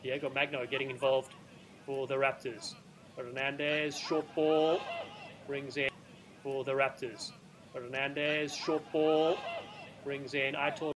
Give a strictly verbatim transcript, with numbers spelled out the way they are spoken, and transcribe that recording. with Diego Magno getting involved for the Raptors. Hernandez, short ball, brings in for the Raptors. Hernandez, short ball, brings in Aitor.